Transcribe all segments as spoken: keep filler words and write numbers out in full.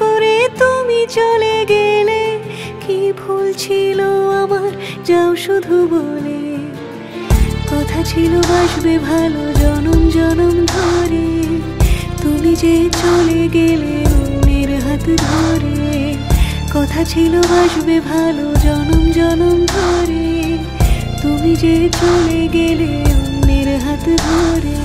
करे तुमी चले गेले की भूल छिलो आमार जाओ शुधु बोले कथा छिलो बासबे भालो जनम जनम धरे तुमी जे चले गेले अन्येर हाथ धरे कथा छिलो बासबे भालो जनम जनम धरे तुमी जे चले गेले अन्येर हाथ धरे।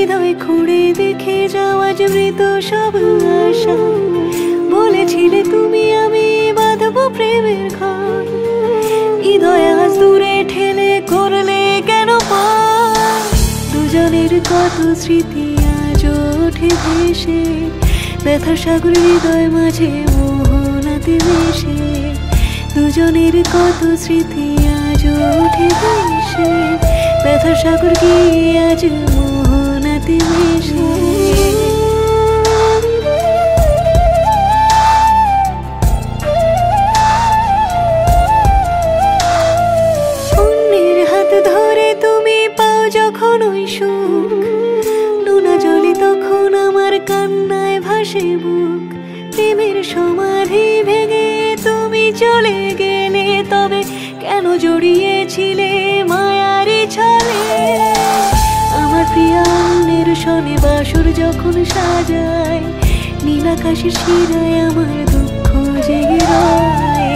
हृदय खुड़े देखे जाओ आज मृत सब आशा बोलेছিলে তুমি আমি বাঁধব প্রেমের ঘর হৃদয় আজ দূরে ঠেলে করলে কেন পার দুজনের কত স্মৃতি আজ ওঠে ভেসে ব্যথা সাগর হৃদয় মাঝে মোহনাতে ভেসে দুজনের কত স্মৃতি আজ ওঠে ভেসে ব্যথা সাগর কি আজ अन्येर हाथ धरे तुमी पाओ जखन ओई सुख नोना जले तखन आमार कान्नाय भासे बुक प्रेमेर समाधि भेंगे तुमी चले गेले तबे केन जड़िएछिले मायारि छाले शने बासुर जखन साजाय नीलाकाशेर शिराय आमार दुःख जेगे रয়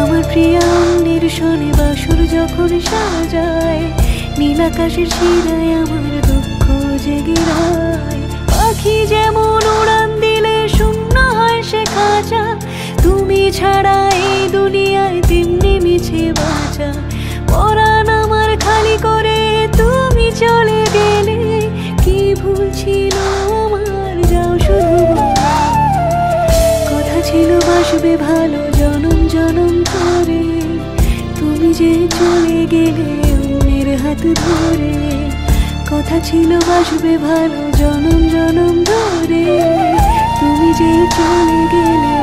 आमार प्रिय अन्येर शने बासुर जखन साजाय नीलाकाशेर शिराय आमार दुःख जेगे रয় पाखी जेमन उड़ान दिले शून्य हय से खाँचा तुमी छाड़ा एई दुनियाय तेमनि मिछे बाँचा परान आमार खाली करे तुमी चले गेले भूल छिलो आमार जाओ शुधु बोले कथा छिलो बासबे भालो जनम जनम धरे तुमी जे चले गेले अन्येर हाथ धरे कथा छिलो बासबे भालो जनम जनम धरे तुमी जे चले गेले।